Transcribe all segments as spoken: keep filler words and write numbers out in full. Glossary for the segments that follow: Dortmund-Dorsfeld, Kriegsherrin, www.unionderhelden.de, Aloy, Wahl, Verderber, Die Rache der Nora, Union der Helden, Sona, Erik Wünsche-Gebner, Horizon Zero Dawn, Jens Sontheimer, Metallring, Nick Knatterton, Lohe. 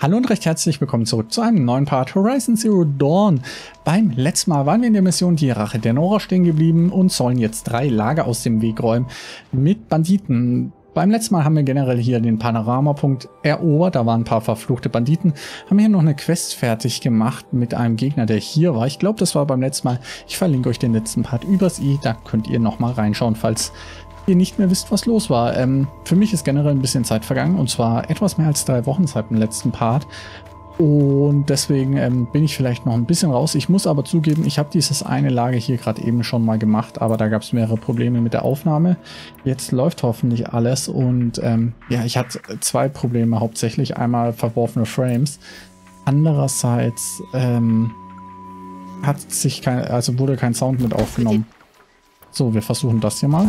Hallo und recht herzlich willkommen zurück zu einem neuen Part Horizon Zero Dawn. Beim letzten Mal waren wir in der Mission Die Rache der Nora stehen geblieben und sollen jetzt drei Lager aus dem Weg räumen mit Banditen. Beim letzten Mal haben wir generell hier den Panoramapunkt erobert, da waren ein paar verfluchte Banditen, haben hier noch eine Quest fertig gemacht mit einem Gegner, der hier war. Ich glaube, das war beim letzten Mal. Ich verlinke euch den letzten Part übers i, da könnt ihr nochmal reinschauen, falls ihr nicht mehr wisst, was los war. Ähm, für mich ist generell ein bisschen Zeit vergangen, und zwar etwas mehr als drei Wochen seit dem letzten Part, und deswegen ähm, bin ich vielleicht noch ein bisschen raus. Ich muss aber zugeben, ich habe dieses eine Lager hier gerade eben schon mal gemacht, aber da gab es mehrere Probleme mit der Aufnahme. Jetzt läuft hoffentlich alles, und ähm, ja, ich hatte zwei Probleme hauptsächlich. Einmal verworfene Frames, andererseits ähm, hat sich kein, also wurde kein Sound mit aufgenommen. So, wir versuchen das hier mal.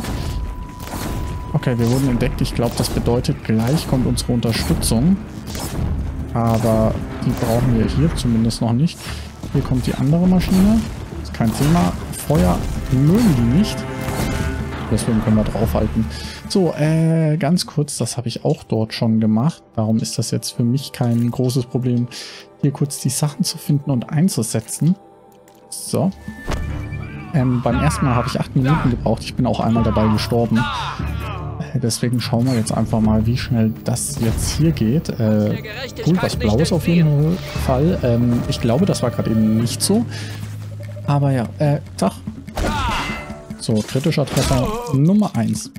Okay, wir wurden entdeckt. Ich glaube, das bedeutet, gleich kommt unsere Unterstützung. Aber die brauchen wir hier zumindest noch nicht. Hier kommt die andere Maschine. Ist kein Thema. Feuer mögen die nicht. Deswegen können wir draufhalten. So, äh, ganz kurz, das habe ich auch dort schon gemacht. Warum ist das jetzt für mich kein großes Problem, hier kurz die Sachen zu finden und einzusetzen? So. Ähm, beim ersten Mal habe ich acht Minuten gebraucht. Ich bin auch einmal dabei gestorben. Deswegen schauen wir jetzt einfach mal, wie schnell das jetzt hier geht. Äh, cool, was Blaues auf jeden Fall. Ähm, ich glaube, das war gerade eben nicht so. Aber ja, äh, Tag. So, kritischer Treffer Nummer eins.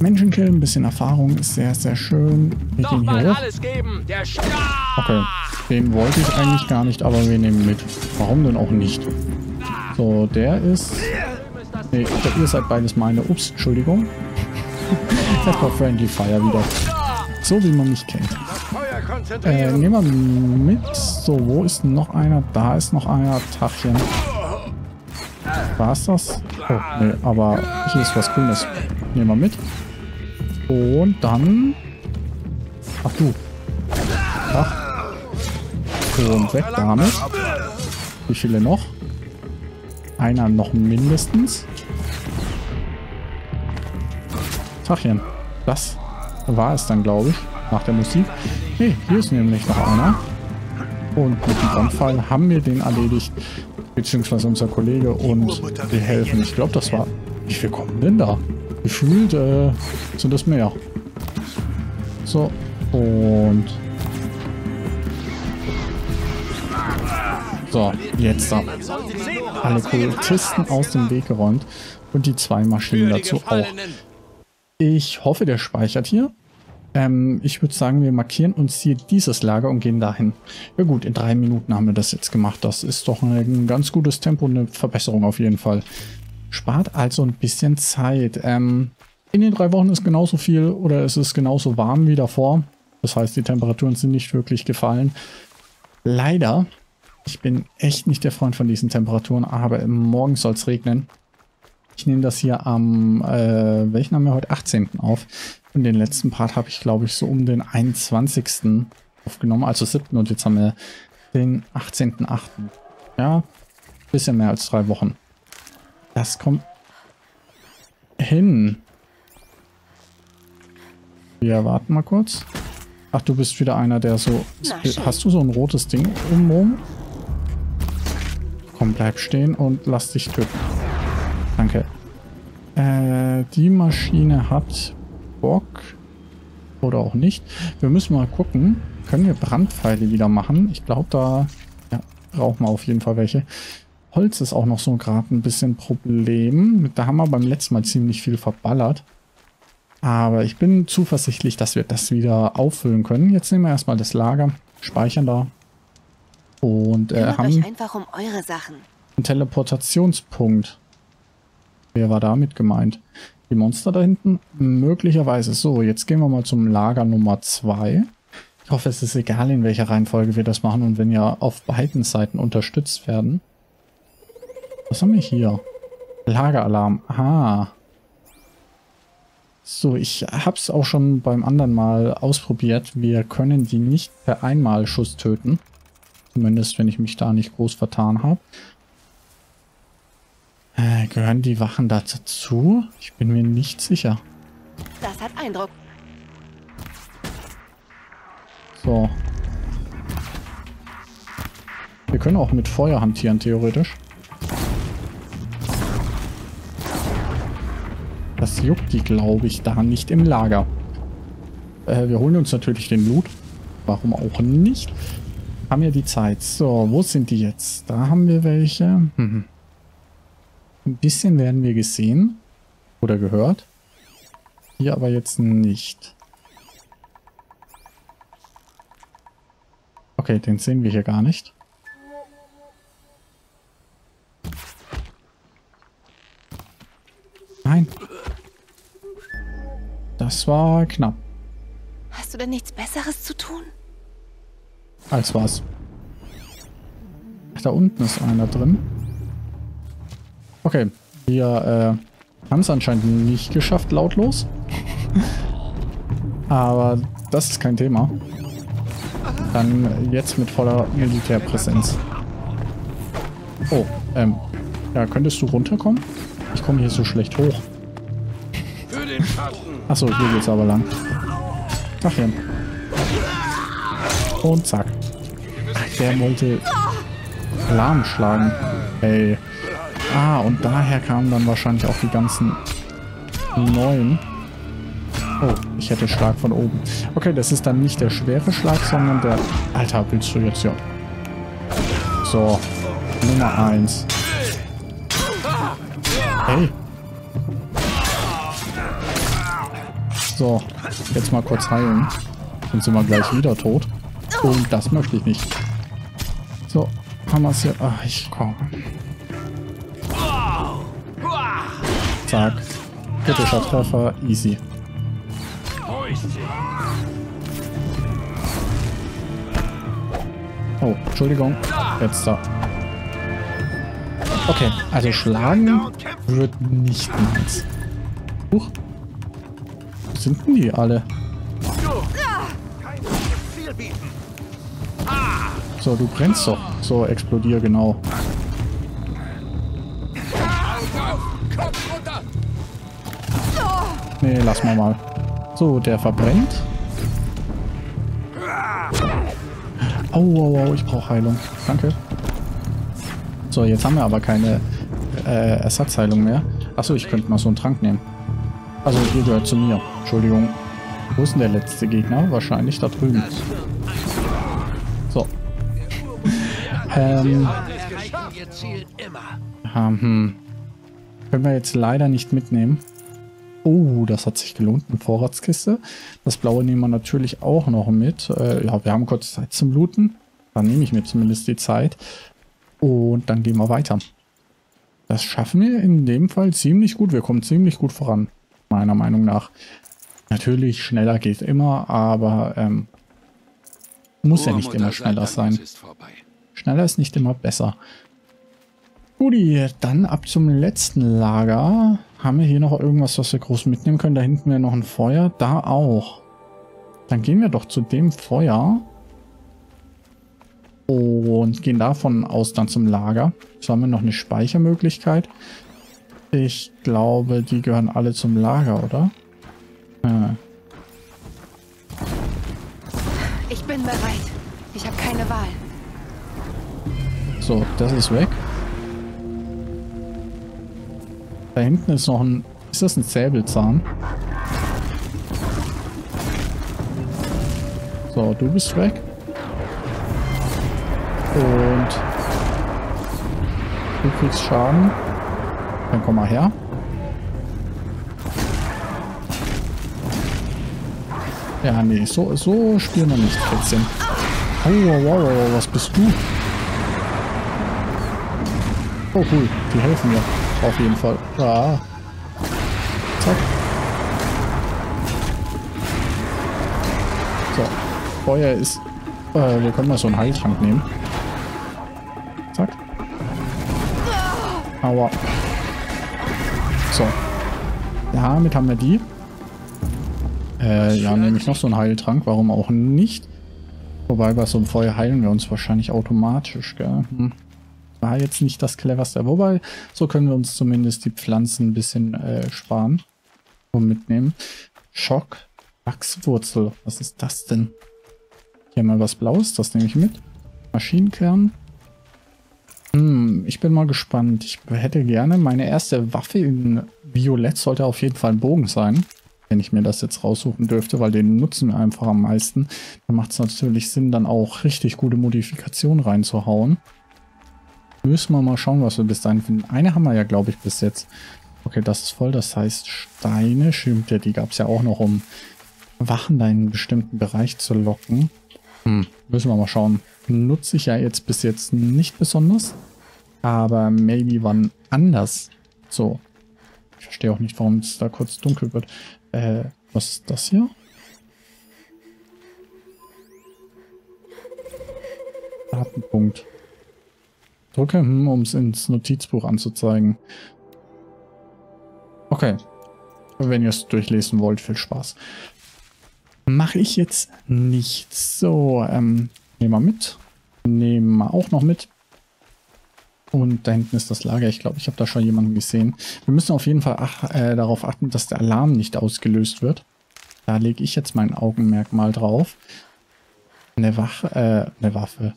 Menschenkill, ein bisschen Erfahrung, ist sehr, sehr schön. Wir gehen hier hoch. Okay, den wollte ich eigentlich gar nicht, aber wir nehmen mit. Warum denn auch nicht? So, der ist... Nee, glaub, ihr seid beides meine. Ups, Entschuldigung. Das war Friendly Fire wieder. So wie man mich kennt. Äh, nehmen wir mit. So, wo ist noch einer? Da ist noch einer. Tachchen. War's das? Oh, nee, aber hier ist was Cooles. Nehmen wir mit. Und dann... Ach du. Ach. Und weg damit. Wie viele noch? Einer noch mindestens. Tachchen. Das war es dann, glaube ich, nach der Musik. Ne, hier ist nämlich noch einer. Und mit dem Brandfall haben wir den erledigt, beziehungsweise unser Kollege, und wir helfen. Ich glaube, das war... Wie viel kommen denn da? Gefühlt äh, sind das mehr. So, und... So, jetzt da. Alle Kultisten aus dem Weg geräumt und die zwei Maschinen dazu auch. Ich hoffe, der speichert hier. Ähm, ich würde sagen, wir markieren uns hier dieses Lager und gehen dahin. Ja gut, in drei Minuten haben wir das jetzt gemacht. Das ist doch ein ganz gutes Tempo, eine Verbesserung auf jeden Fall. Spart also ein bisschen Zeit. Ähm, in den drei Wochen ist genauso viel, oder es ist genauso warm wie davor. Das heißt, die Temperaturen sind nicht wirklich gefallen. Leider, ich bin echt nicht der Freund von diesen Temperaturen, aber morgen soll es regnen. Ich nehme das hier am, äh, welchen haben wir heute? achtzehnten auf. Und den letzten Part habe ich, glaube ich, so um den einundzwanzigsten aufgenommen, also siebten. Und jetzt haben wir den achtzehnten achten Ja, ein bisschen mehr als drei Wochen. Das kommt hin. Wir warten mal kurz. Ach, du bist wieder einer, der so... Hast du so ein rotes Ding umrum? Komm, bleib stehen und lass dich töten. Danke. Äh, die Maschine hat Bock. Oder auch nicht. Wir müssen mal gucken. Können wir Brandpfeile wieder machen? Ich glaube, da ja, brauchen wir auf jeden Fall welche. Holz ist auch noch so gerade ein bisschen Problem. Da haben wir beim letzten Mal ziemlich viel verballert. Aber ich bin zuversichtlich, dass wir das wieder auffüllen können. Jetzt nehmen wir erstmal das Lager, speichern da. Und äh, haben euch einfach um eure Sachen. Einen Teleportationspunkt. Wer war damit gemeint? Die Monster da hinten? Möglicherweise. So, jetzt gehen wir mal zum Lager Nummer zwei. Ich hoffe, es ist egal, in welcher Reihenfolge wir das machen und wenn ja auf beiden Seiten unterstützt werden. Was haben wir hier? Lageralarm. Aha. So, ich habe es auch schon beim anderen Mal ausprobiert. Wir können die nicht per Einmalschuss töten. Zumindest, wenn ich mich da nicht groß vertan habe. Äh, gehören die Wachen dazu? Ich bin mir nicht sicher. Das hat Eindruck. So, können auch mit Feuer hantieren, theoretisch. Das juckt die, glaube ich, da nicht im Lager. Äh, wir holen uns natürlich den Loot. Warum auch nicht? Haben ja die Zeit. So, wo sind die jetzt? Da haben wir welche. Hm. Ein bisschen werden wir gesehen. Oder gehört. Hier aber jetzt nicht. Okay, den sehen wir hier gar nicht. Nein. Das war knapp. Hast du denn nichts Besseres zu tun? Als was? Ach, da unten ist einer drin. Okay, wir äh, haben es anscheinend nicht geschafft, lautlos. Aber das ist kein Thema. Dann jetzt mit voller Militärpräsenz. Oh, ähm, ja, könntest du runterkommen? Ich komme hier so schlecht hoch. Achso, hier geht's aber lang. Ach ja. Und zack. Der wollte Alarm schlagen. Ey. Ah, und daher kamen dann wahrscheinlich auch die ganzen neuen. Oh, ich hätte Schlag von oben. Okay, das ist dann nicht der schwere Schlag, sondern der... Alter, willst du jetzt ja. So, Nummer eins. Hey. So, jetzt mal kurz heilen. Sonst sind wir gleich wieder tot. Und das möchte ich nicht. So, haben wir es hier. Ach, ich komme. Zack. Kritischer Treffer. Easy. Oh, Entschuldigung. Jetzt da. Okay, also schlagen wird nicht meins. Huch. Wo sind denn die alle? So, du brennst doch. So, explodier, genau. Nee, lass mal mal. So, der verbrennt. Au, au, au, ich brauche Heilung. Danke. So, jetzt haben wir aber keine äh, Ersatzheilung mehr. Achso, ich könnte mal so einen Trank nehmen. Also, ihr gehört zu mir. Entschuldigung. Wo ist denn der letzte Gegner? Wahrscheinlich da drüben. So. Ähm, hm. Können wir jetzt leider nicht mitnehmen. Oh, das hat sich gelohnt, eine Vorratskiste. Das blaue nehmen wir natürlich auch noch mit. Äh, ja, wir haben kurz Zeit zum Looten. Dann nehme ich mir zumindest die Zeit. Und dann gehen wir weiter. Das schaffen wir in dem Fall ziemlich gut. Wir kommen ziemlich gut voran, meiner Meinung nach. Natürlich, schneller geht immer, aber ähm, muss ja nicht immer schneller sein. Schneller ist nicht immer besser. Guti, dann ab zum letzten Lager. Haben wir hier noch irgendwas, was wir groß mitnehmen können? Da hinten wäre noch ein Feuer. Da auch. Dann gehen wir doch zu dem Feuer. Und gehen davon aus dann zum Lager. So haben wir noch eine Speichermöglichkeit. Ich glaube, die gehören alle zum Lager, oder? Hm. Ich bin bereit. Ich habe keine Wahl. So, das ist weg. Da hinten ist noch ein... Ist das ein Säbelzahn? So, du bist weg. Und... Du kriegst Schaden. Dann komm mal her. Ja, nee, so, so spielen wir nicht, Kätzchen. Oh, wow, wow, was bist du? Oh, cool. Die helfen mir. Auf jeden Fall. Ah. Zack. So. Feuer ist... Äh, wir können mal so einen Heiltrank nehmen. Zack. Aua. So. Damit haben wir die. Äh, ja, nehme ich noch so einen Heiltrank. Warum auch nicht? Wobei, bei so einem Feuer heilen wir uns wahrscheinlich automatisch, gell? Hm. War jetzt nicht das cleverste. Wobei, so können wir uns zumindest die Pflanzen ein bisschen äh, sparen und mitnehmen. Schock. Wachswurzel. Was ist das denn? Hier mal was Blaues. Das nehme ich mit. Maschinenkern. ich bin mal gespannt. Ich hätte gerne meine erste Waffe in Violett. Sollte auf jeden Fall ein Bogen sein, wenn ich mir das jetzt raussuchen dürfte, weil den nutzen wir einfach am meisten. Dann macht es natürlich Sinn, dann auch richtig gute Modifikationen reinzuhauen. Müssen wir mal schauen, was wir bis dahin finden. Eine haben wir ja, glaube ich, bis jetzt. Okay, das ist voll. Das heißt, Steine, stimmt ja, die gab es ja auch noch, um Wachen da in einen bestimmten Bereich zu locken. Hm, müssen wir mal schauen. Nutze ich ja jetzt bis jetzt nicht besonders, aber maybe wann anders. So, ich verstehe auch nicht, warum es da kurz dunkel wird. Äh, was ist das hier? Datenpunkt. Drücke, hm, um es ins Notizbuch anzuzeigen. Okay, wenn ihr es durchlesen wollt, viel Spaß. Mache ich jetzt nichts. So, ähm, nehmen wir mit. Nehmen wir auch noch mit. Und da hinten ist das Lager. Ich glaube, ich habe da schon jemanden gesehen. Wir müssen auf jeden Fall ach, äh, darauf achten, dass der Alarm nicht ausgelöst wird. Da lege ich jetzt mein Augenmerk mal drauf. Eine Waffe, äh, eine Waffe.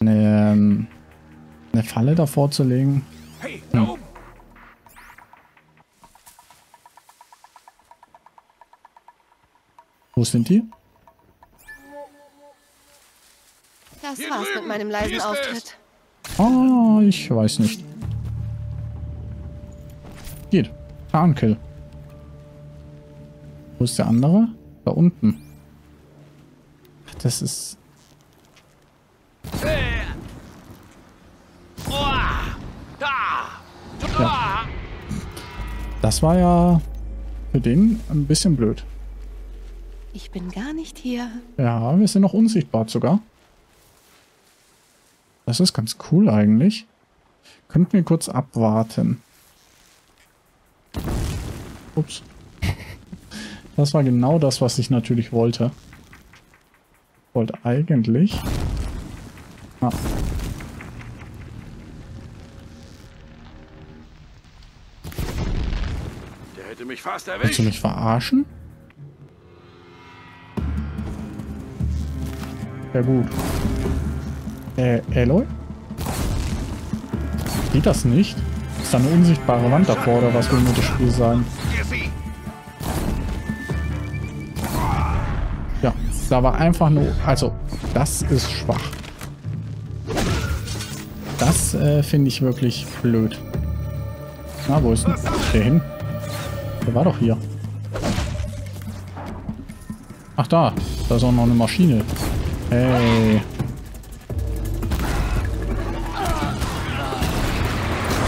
Eine, ähm, eine Falle davor zu legen. Hm. Wo sind die? Das war's mit meinem leisen Auftritt. Ah, ich weiß nicht. Geht. Tarnkill. Wo ist der andere? Da unten. Ach, das ist... Ja. Das war ja für den ein bisschen blöd. Ich bin gar nicht hier. Ja, wir sind noch unsichtbar sogar. Das ist ganz cool eigentlich. Könnten wir kurz abwarten. Ups. Das war genau das, was ich natürlich wollte. Ich wollte eigentlich... Ah. Der hätte mich fast erwischt. Willst du mich verarschen? Ja gut. Äh, Aloy? Geht das nicht? Ist da eine unsichtbare Wand davor oder was will mir das Spiel sagen? Ja, da war einfach nur... Also, das ist schwach. Das äh, finde ich wirklich blöd. Na, wo ist denn der hin? Der war doch hier. Ach da, da ist auch noch eine Maschine. Hey.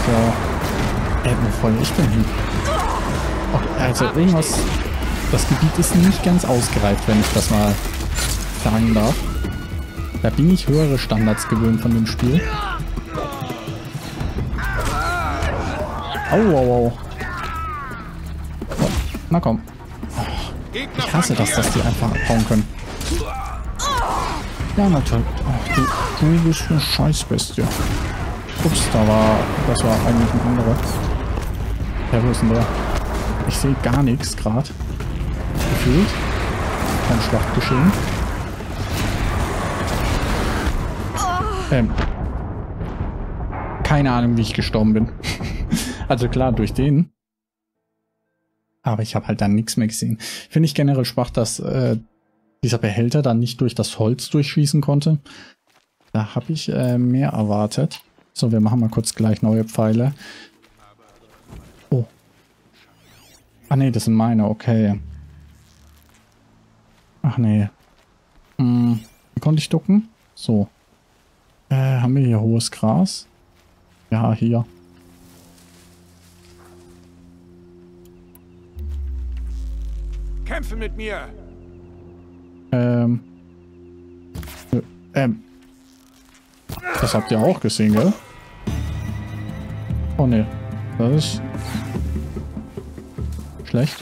So. Ey, wo voll ich denn hin? Okay, also irgendwas... Das Gebiet ist nicht ganz ausgereift, wenn ich das mal sagen darf. Da bin ich höhere Standards gewöhnt von dem Spiel. Au, au, au. So, na komm. Oh, ich hasse das, dass die einfach abhauen können. Ja, natürlich. Ach, du, du bist eine Scheißbestie. Ups, da war... Das war eigentlich ein anderer. Ja, wo ist denn der? Ich sehe gar nichts gerade. Gefühlt. Kein Schlachtgeschehen. Ähm. Keine Ahnung, wie ich gestorben bin. Also klar, durch den. Aber ich habe halt dann nichts mehr gesehen. Finde ich generell schwach, dass... Äh, dieser Behälter dann nicht durch das Holz durchschießen konnte. Da habe ich äh, mehr erwartet. So, wir machen mal kurz gleich neue Pfeile. Oh. Ah ne, das sind meine, okay. Ach ne. Hm, wie konnte ich ducken? So. Äh, haben wir hier hohes Gras? Ja, hier. Kämpfe mit mir! Ähm. Ähm. Das habt ihr auch gesehen, gell? Oh ne. Das ist... schlecht.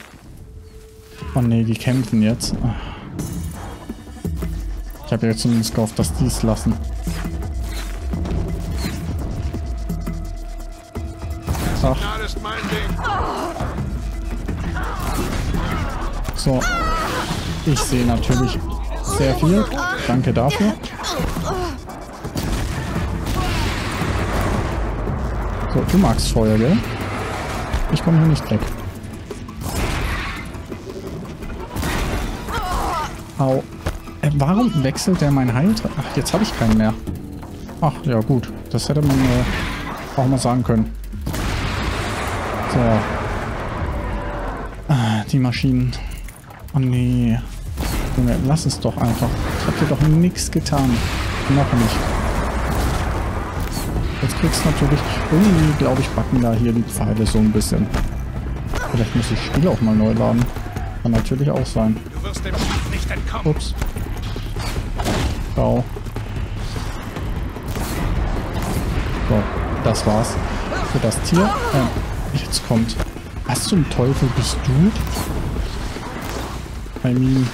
Oh ne, die kämpfen jetzt. Ich habe jetzt zumindest gehofft, dass die es lassen. Ach. So. Ich sehe natürlich sehr viel. Danke dafür. Du magst Feuer, gell? Ich komme hier nicht weg. Au. Äh, warum wechselt der mein Heiltrank? Ach, jetzt habe ich keinen mehr. Ach, ja gut. Das hätte man äh, auch mal sagen können. So. Ah, die Maschinen. Oh nee. Junge, lass es doch einfach. Ich hab dir doch nichts getan. Noch nicht. Jetzt kriegst du natürlich irgendwie, glaube ich, backen da hier die Pfeile so ein bisschen. Vielleicht muss ich das Spiel auch mal neu laden. Kann natürlich auch sein. Du wirst dem Schiff nicht entkommen. Ups. Ciao. So, das war's. Für das Tier. Äh, jetzt kommt. Was zum Teufel bist du? I mean.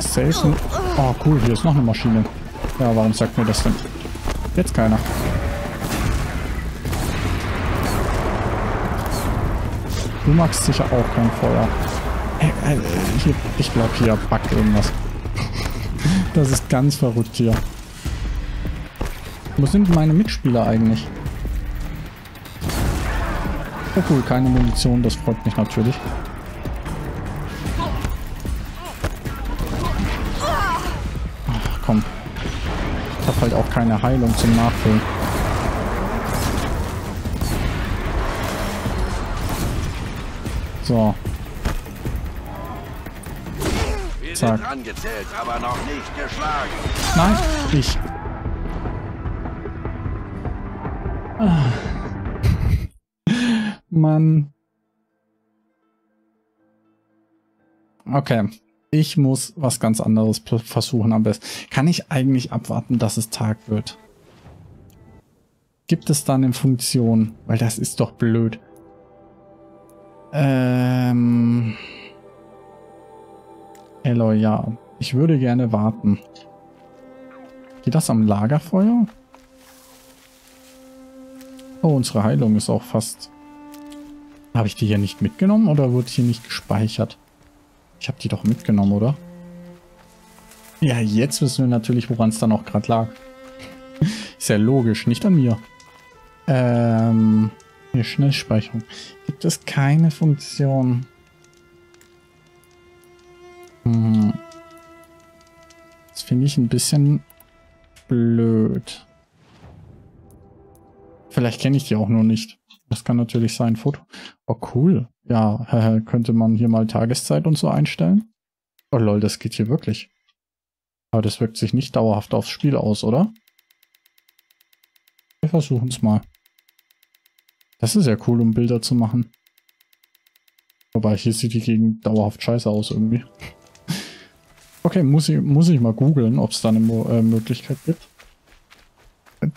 Safe. Oh cool, hier ist noch eine Maschine. Ja, warum sagt mir das denn? Jetzt keiner. Du magst sicher auch kein Feuer. Äh, äh, hier, ich glaube, hier backt irgendwas. Das ist ganz verrückt hier. Wo sind meine Mitspieler eigentlich? Oh cool, keine Munition, das freut mich natürlich. Ach komm. Ich habe halt auch keine Heilung zum Nachfüllen. So. Wir sind angezählt, aber noch nicht geschlagen. Nein, ich. Ah. Mann. Okay. Ich muss was ganz anderes versuchen am besten. Kann ich eigentlich abwarten, dass es Tag wird? Gibt es da eine Funktion? Weil das ist doch blöd. Ähm... Aloy, ja. Ich würde gerne warten. Geht das am Lagerfeuer? Oh, unsere Heilung ist auch fast... Habe ich die hier nicht mitgenommen oder wurde hier nicht gespeichert? Ich habe die doch mitgenommen, oder? Ja, jetzt wissen wir natürlich, woran es dann auch gerade lag. Ist ja logisch, nicht an mir. Ähm... Hier, Schnellspeicherung. Gibt es keine Funktion? Hm. Das finde ich ein bisschen blöd. Vielleicht kenne ich die auch nur nicht. Das kann natürlich sein. Foto. Oh, cool. Ja, äh, könnte man hier mal Tageszeit und so einstellen? Oh lol, das geht hier wirklich. Aber das wirkt sich nicht dauerhaft aufs Spiel aus, oder? Wir versuchen es mal. Das ist ja cool, um Bilder zu machen. Wobei, hier sieht die Gegend dauerhaft scheiße aus irgendwie. Okay, muss ich, muss ich mal googeln, ob es da eine äh, Möglichkeit gibt,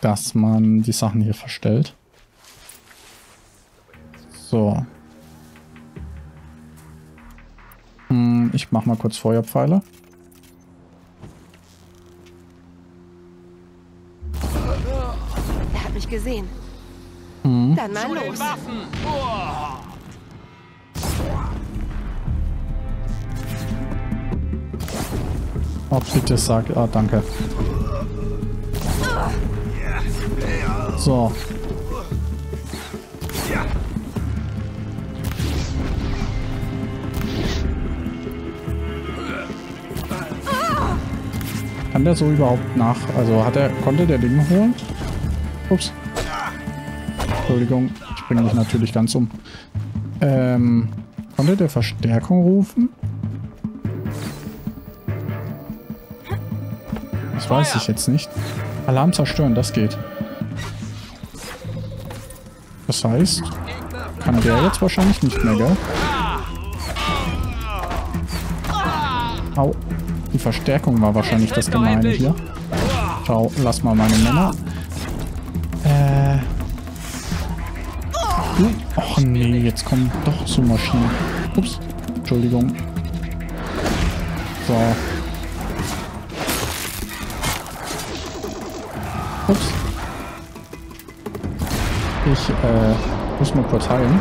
dass man die Sachen hier verstellt. So. Hm, ich mach mal kurz Feuerpfeile. Hab ich gesehen. Hm. Dann mal los. Oh, bitte sag. Ah, danke. So. Kann der so überhaupt nach? Also hat er, konnte der Ding holen? Ups. Entschuldigung, ich bringe mich natürlich ganz um. Ähm, konnte der Verstärkung rufen? Das weiß ich jetzt nicht. Alarm zerstören, das geht. Das heißt, kann der jetzt wahrscheinlich nicht mehr, gell? Au. Die Verstärkung war wahrscheinlich das Gemeine hier. Ciao, lass mal meine Männer. Äh. Och nee, jetzt kommen doch so Maschinen. Ups, Entschuldigung. So. Ups. Ich, äh, muss mal kurz heilen.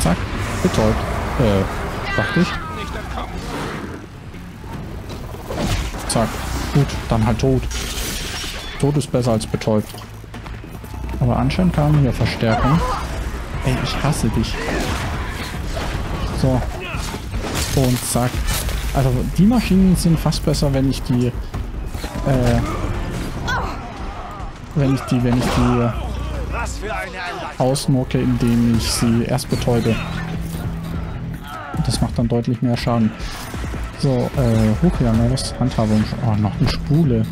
Zack, betäubt. Äh, dachte ich. Zack. Gut, dann halt tot. Tot ist besser als betäubt. Aber anscheinend kamen hier Verstärkung. Ey, ich hasse dich. So. Und zack. Also die Maschinen sind fast besser, wenn ich die... Äh, wenn ich die, wenn ich die... ausnucke, indem ich sie erst betäube. Das macht dann deutlich mehr Schaden. So, äh, okay, neues Handhabung. Oh, noch eine Spule.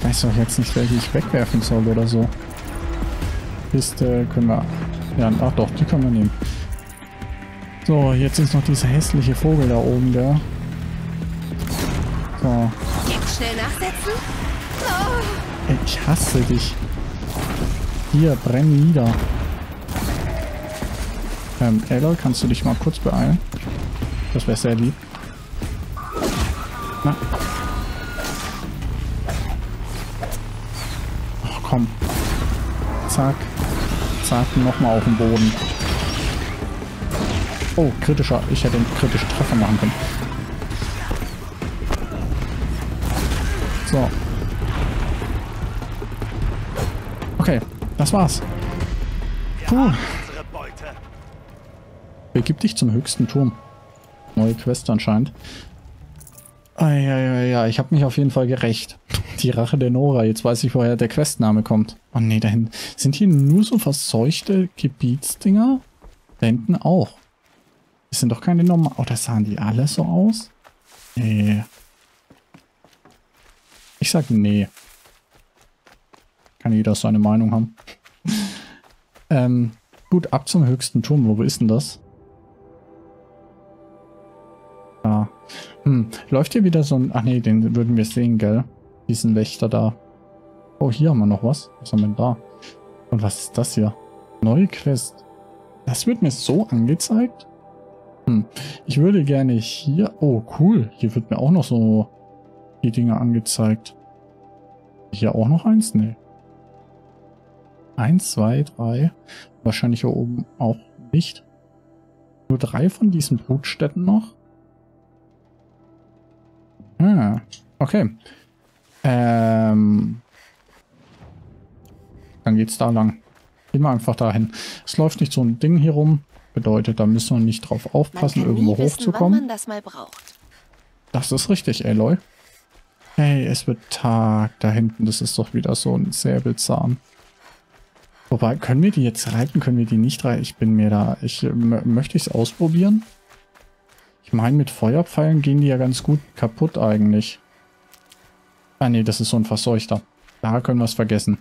Ich weiß doch jetzt nicht, welche ich wegwerfen soll oder so. Piste können wir... Ja, ach doch, die können wir nehmen. So, jetzt ist noch dieser hässliche Vogel da oben, der... So. Schnell nachsetzen? Oh. Ey, ich hasse dich. Hier, brenn nieder. Ähm, Aloy, kannst du dich mal kurz beeilen? Das wäre sehr lieb. Na. Ach komm. Zack. Zack, nochmal auf den Boden. Oh, kritischer. Ich hätte einen kritischen Treffer machen können. So. Okay. Das war's. Puh. Begib dich zum höchsten Turm. Neue Quest anscheinend. Ah, ja, ja, ja, ich habe mich auf jeden Fall gerecht. Die Rache der Nora. Jetzt weiß ich, woher der Questname kommt. Oh nee, da hinten. Sind hier nur so verseuchte Gebietsdinger? Da hinten auch. Das sind doch keine normalen... Oh, das sahen die alle so aus? Nee. Ich sag nee. Kann jeder seine Meinung haben. ähm, gut, ab zum höchsten Turm. Wo ist denn das? Ja. Hm, läuft hier wieder so ein... Ach nee, den würden wir sehen, gell? Diesen Wächter da. Oh, hier haben wir noch was. Was haben wir denn da? Und was ist das hier? Neue Quest. Das wird mir so angezeigt? Hm, ich würde gerne hier... Oh, cool. Hier wird mir auch noch so die Dinge angezeigt. Hier auch noch eins? Nee. Eins, zwei, drei. Wahrscheinlich hier oben auch nicht. Nur drei von diesen Brutstätten noch. Ah, okay. Ähm. Dann geht's da lang. Gehen wir einfach dahin. Es läuft nicht so ein Ding hier rum. Bedeutet, da müssen wir nicht drauf aufpassen, irgendwo hochzukommen. Man kann nie wissen, wann man das mal braucht. Das ist richtig, Aloy. Hey, es wird Tag. Da hinten, das ist doch wieder so ein Säbelzahn. Wobei, können wir die jetzt reiten? Können wir die nicht reiten? Ich bin mir da... Ich möchte ich es ausprobieren? Ich meine, mit Feuerpfeilen gehen die ja ganz gut kaputt eigentlich. Ah ne, das ist so ein Verseuchter. Da können wir es vergessen.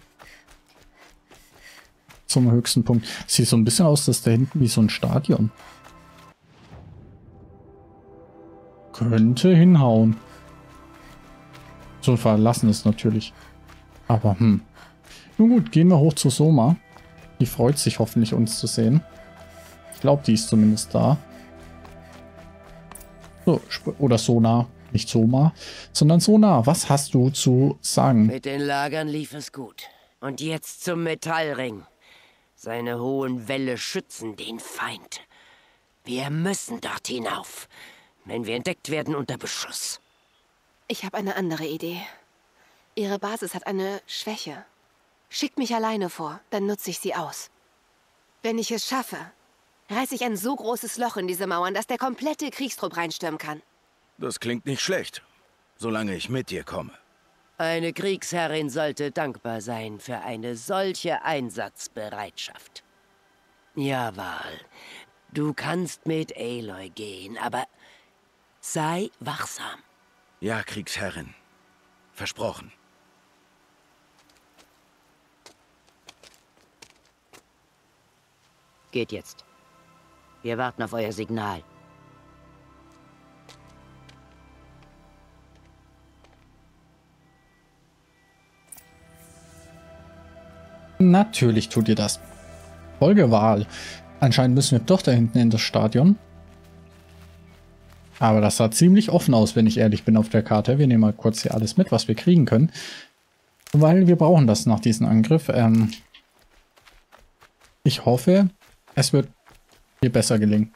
Zum höchsten Punkt. Sieht so ein bisschen aus, dass da hinten wie so ein Stadion. Könnte hinhauen. So verlassen ist natürlich. Aber hm. Nun gut, gehen wir hoch zu Soma. Die freut sich hoffentlich, uns zu sehen. Ich glaube, die ist zumindest da. So, oder Sona. Nicht Soma, sondern Sona. Was hast du zu sagen? Mit den Lagern lief es gut. Und jetzt zum Metallring. Seine hohen Wälle schützen den Feind. Wir müssen dort hinauf. Wenn wir entdeckt werden, unter Beschuss. Ich habe eine andere Idee. Ihre Basis hat eine Schwäche. Schickt mich alleine vor, dann nutze ich sie aus. Wenn ich es schaffe, reiße ich ein so großes Loch in diese Mauern, dass der komplette Kriegstrupp reinstürmen kann. Das klingt nicht schlecht, solange ich mit dir komme. Eine Kriegsherrin sollte dankbar sein für eine solche Einsatzbereitschaft. Ja, Wahl, du kannst mit Aloy gehen, aber sei wachsam. Ja, Kriegsherrin. Versprochen. Geht jetzt. Wir warten auf euer Signal. Natürlich tut ihr das. Folge Wahl. Anscheinend müssen wir doch da hinten in das Stadion. Aber das sah ziemlich offen aus, wenn ich ehrlich bin, auf der Karte. Wir nehmen mal kurz hier alles mit, was wir kriegen können. Weil wir brauchen das nach diesem Angriff. Ähm ich hoffe... Es wird dir besser gelingen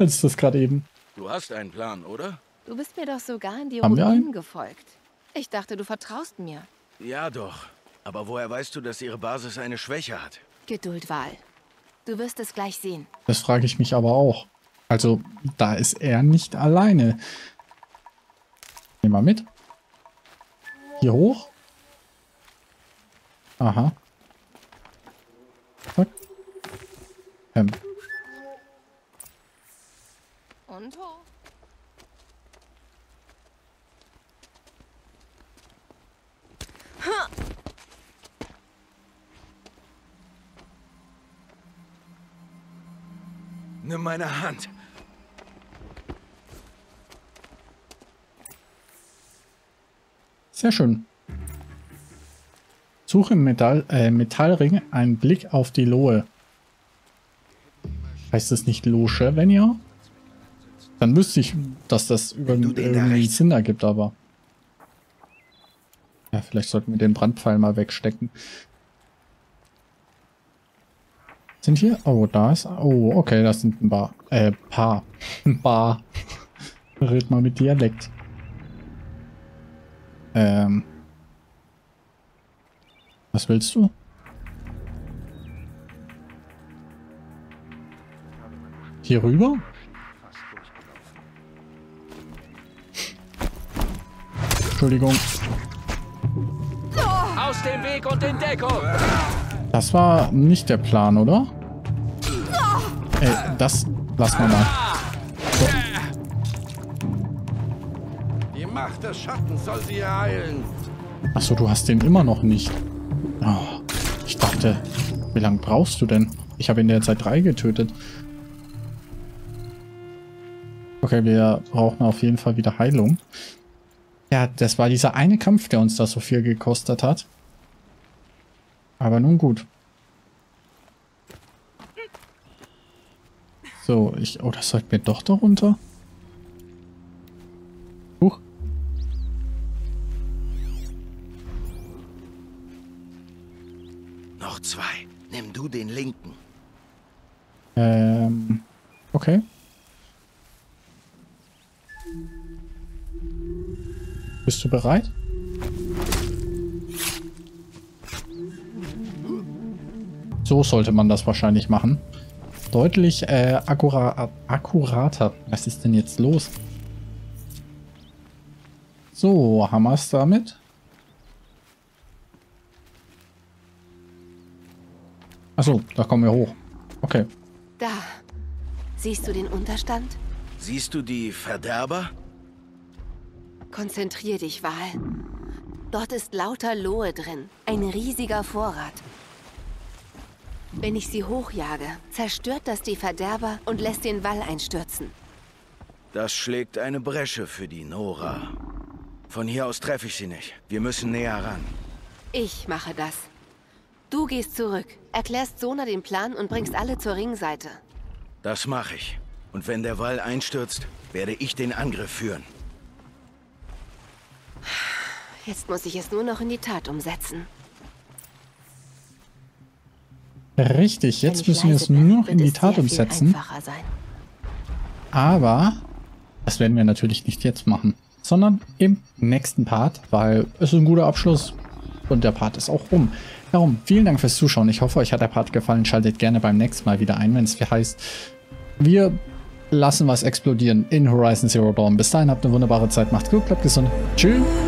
als das gerade eben. Du hast einen Plan, oder? Du bist mir doch sogar in die Ruinen gefolgt. Ich dachte, du vertraust mir. Ja doch, aber woher weißt du, dass ihre Basis eine Schwäche hat? Geduld, Wahl. Du wirst es gleich sehen. Das frage ich mich aber auch. Also, da ist er nicht alleine. Nehmen wir mit. Hier hoch. Aha. Zack. Ähm. Und hoch. Nimm meine Hand. Sehr schön. Suche im Metall, äh, Metallring einen Blick auf die Lohe. Heißt das nicht Lohe, wenn ja? Dann wüsste ich, dass das über irgendwie Sinn ergibt, aber... Ja, vielleicht sollten wir den Brandpfeil mal wegstecken. Sind hier? Oh, da ist... Oh, okay, das sind ein paar. Äh, paar. Ein paar. Red mal mit Dialekt. Ähm... Was willst du? Hier rüber? Entschuldigung. Aus dem Weg und in Deckung! Das war nicht der Plan, oder? Ey, das lass mal mal. So. Die Macht des Schatten soll sie ereilen. Achso, du hast den immer noch nicht. Oh, ich dachte, wie lange brauchst du denn? Ich habe in der Zeit drei getötet. Okay, wir brauchen auf jeden Fall wieder Heilung. Ja, das war dieser eine Kampf, der uns da so viel gekostet hat. Aber nun gut. So, ich... Oh, das sollte mir doch da runter. Huch. Noch zwei. Nimm du den linken. Ähm, okay. Bist du bereit? So sollte man das wahrscheinlich machen. Deutlich äh, akkura akkurater. Was ist denn jetzt los? So, haben wir es damit. Achso, da kommen wir hoch. Okay. Da. Siehst du den Unterstand? Siehst du die Verderber? Konzentrier dich, Wahl. Dort ist lauter Lohe drin. Ein riesiger Vorrat. Wenn ich sie hochjage, zerstört das die Verderber und lässt den Wall einstürzen. Das schlägt eine Bresche für die Nora. Von hier aus treffe ich sie nicht. Wir müssen näher ran. Ich mache das. Du gehst zurück, erklärst Sona den Plan und bringst alle zur Ringseite. Das mache ich. Und wenn der Wall einstürzt, werde ich den Angriff führen. Jetzt muss ich es nur noch in die Tat umsetzen. Richtig, jetzt müssen wir es nur noch in die Tat umsetzen. Aber das werden wir natürlich nicht jetzt machen, sondern im nächsten Part, weil es ist ein guter Abschluss und der Part ist auch rum. Darum, vielen Dank fürs Zuschauen. Ich hoffe, euch hat der Part gefallen. Schaltet gerne beim nächsten Mal wieder ein, wenn es heißt, wir lassen was explodieren in Horizon Zero Dawn. Bis dahin, habt eine wunderbare Zeit, macht's gut, bleibt gesund. Tschüss.